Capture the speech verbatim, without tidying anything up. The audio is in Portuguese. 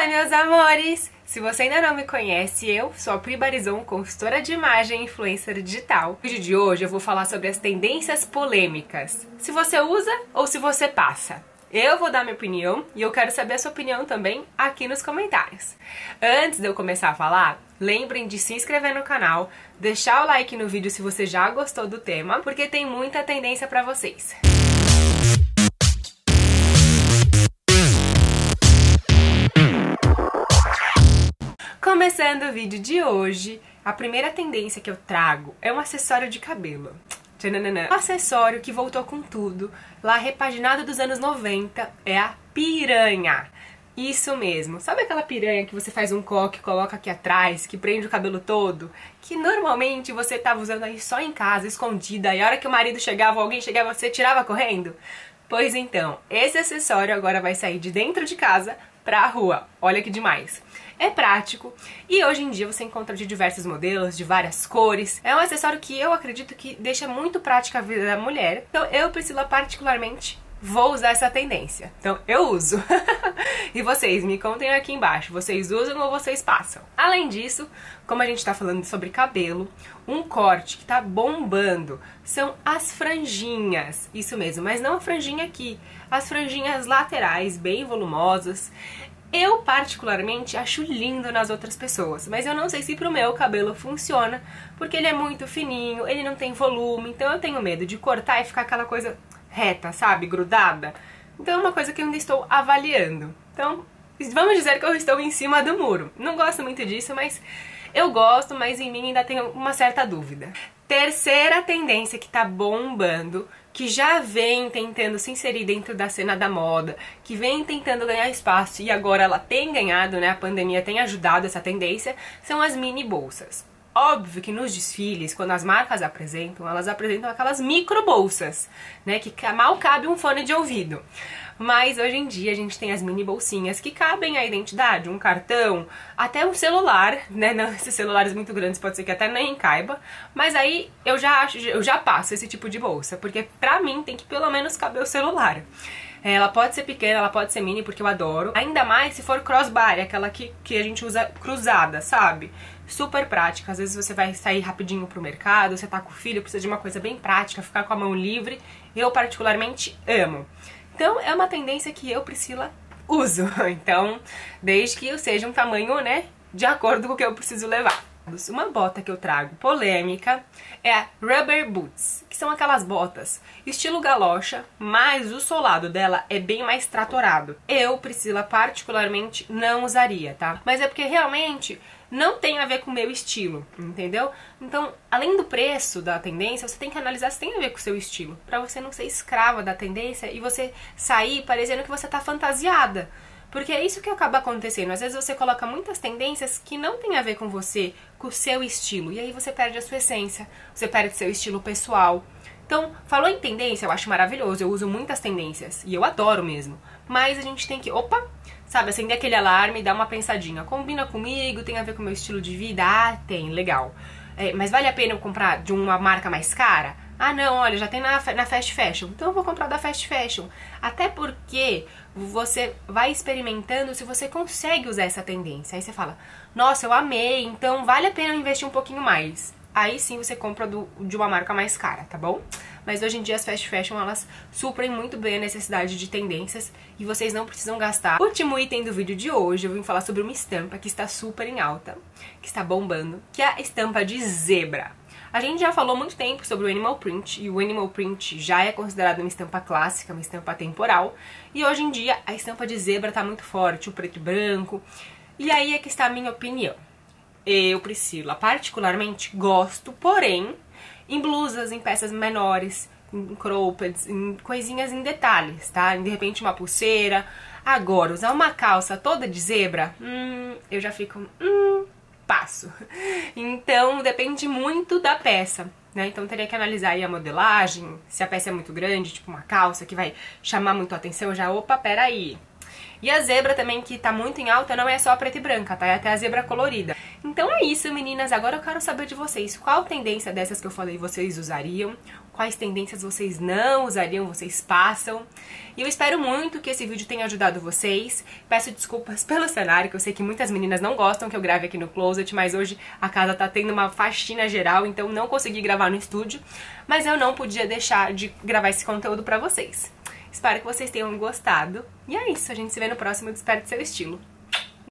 Oi, meus amores! Se você ainda não me conhece, eu sou a Pri Barison, consultora de imagem e influencer digital. No vídeo de hoje eu vou falar sobre as tendências polêmicas. Se você usa ou se você passa. Eu vou dar minha opinião e eu quero saber a sua opinião também aqui nos comentários. Antes de eu começar a falar, lembrem de se inscrever no canal, deixar o like no vídeo se você já gostou do tema, porque tem muita tendência pra vocês. Começando o vídeo de hoje, a primeira tendência que eu trago é um acessório de cabelo. Tchananana. Um acessório que voltou com tudo, lá repaginado dos anos noventa, é a piranha. Isso mesmo, sabe aquela piranha que você faz um coque, coloca aqui atrás, que prende o cabelo todo? Que normalmente você tava usando aí só em casa, escondida, e a hora que o marido chegava ou alguém chegava, você tirava correndo? Pois então, esse acessório agora vai sair de dentro de casa pra rua. Olha que demais! É prático e hoje em dia você encontra de diversos modelos, de várias cores. É um acessório que eu acredito que deixa muito prática a vida da mulher. Então eu, Priscila, particularmente, vou usar essa tendência. Então eu uso. E vocês, me contem aqui embaixo, vocês usam ou vocês passam? Além disso, como a gente tá falando sobre cabelo, um corte que tá bombando são as franjinhas. Isso mesmo, mas não a franjinha aqui. As franjinhas laterais, bem volumosas. Eu, particularmente, acho lindo nas outras pessoas, mas eu não sei se pro meu cabelo funciona, porque ele é muito fininho, ele não tem volume, então eu tenho medo de cortar e ficar aquela coisa reta, sabe, grudada. Então é uma coisa que eu ainda estou avaliando. Então, vamos dizer que eu estou em cima do muro. Não gosto muito disso, mas eu gosto, mas em mim ainda tenho uma certa dúvida. Terceira tendência que tá bombando, que já vem tentando se inserir dentro da cena da moda, que vem tentando ganhar espaço e agora ela tem ganhado, né? A pandemia tem ajudado essa tendência, são as mini bolsas. Óbvio que nos desfiles, quando as marcas apresentam, elas apresentam aquelas micro bolsas, né? Que mal cabe um fone de ouvido. Mas hoje em dia a gente tem as mini bolsinhas que cabem a identidade, um cartão, até um celular, né? Não, esses celulares muito grandes pode ser que até nem caiba, mas aí eu já acho, eu já passo esse tipo de bolsa, porque pra mim tem que pelo menos caber o celular. Ela pode ser pequena, ela pode ser mini, porque eu adoro. Ainda mais se for crossbar, aquela que, que a gente usa cruzada, sabe? Super prática. Às vezes você vai sair rapidinho pro mercado, você tá com o filho, precisa de uma coisa bem prática, ficar com a mão livre. Eu particularmente amo. Então é uma tendência que eu, Priscila, uso. Então, desde que eu seja um tamanho, né, de acordo com o que eu preciso levar. Uma bota que eu trago polêmica é a Rubber Boots, que são aquelas botas estilo galocha, mas o solado dela é bem mais tratorado. Eu, Priscila, particularmente não usaria, tá? Mas é porque realmente não tem a ver com o meu estilo, entendeu? Então, além do preço da tendência, você tem que analisar se tem a ver com o seu estilo, pra você não ser escrava da tendência e você sair parecendo que você tá fantasiada. Porque é isso que acaba acontecendo, às vezes você coloca muitas tendências que não tem a ver com você, com o seu estilo, e aí você perde a sua essência, você perde seu estilo pessoal. Então, falou em tendência, eu acho maravilhoso, eu uso muitas tendências, e eu adoro mesmo, mas a gente tem que, opa, sabe, acender aquele alarme e dar uma pensadinha, combina comigo, tem a ver com o meu estilo de vida? Ah, tem, legal. É, mas vale a pena eu comprar de uma marca mais cara? Ah não, olha, já tem na, na fast fashion, então eu vou comprar da fast fashion. Até porque você vai experimentando se você consegue usar essa tendência. Aí você fala, nossa, eu amei, então vale a pena eu investir um pouquinho mais. Aí sim você compra do, de uma marca mais cara, tá bom? Mas hoje em dia as fast fashion, elas suprem muito bem a necessidade de tendências e vocês não precisam gastar. Último item do vídeo de hoje, eu vim falar sobre uma estampa que está super em alta, que está bombando, que é a estampa de zebra. A gente já falou muito tempo sobre o animal print, e o animal print já é considerado uma estampa clássica, uma estampa temporal, e hoje em dia a estampa de zebra tá muito forte, o preto e branco, e aí é que está a minha opinião. Eu, Priscila, particularmente gosto, porém, em blusas, em peças menores, em croppeds, em coisinhas em detalhes, tá? De repente uma pulseira. Agora, usar uma calça toda de zebra, hum, eu já fico... Hum, passo. Então depende muito da peça, né? Então teria que analisar aí a modelagem, se a peça é muito grande, tipo uma calça que vai chamar muito a atenção, já, opa, peraí. E a zebra também, que tá muito em alta, não é só a preta e branca, tá? É até a zebra colorida. Então é isso, meninas. Agora eu quero saber de vocês, qual tendência dessas que eu falei vocês usariam? quais tendências vocês não usariam, vocês passam. E eu espero muito que esse vídeo tenha ajudado vocês. Peço desculpas pelo cenário, que eu sei que muitas meninas não gostam que eu grave aqui no closet, mas hoje a casa tá tendo uma faxina geral, então não consegui gravar no estúdio, mas eu não podia deixar de gravar esse conteúdo pra vocês. Espero que vocês tenham gostado. E é isso, a gente se vê no próximo Desperte Seu Estilo.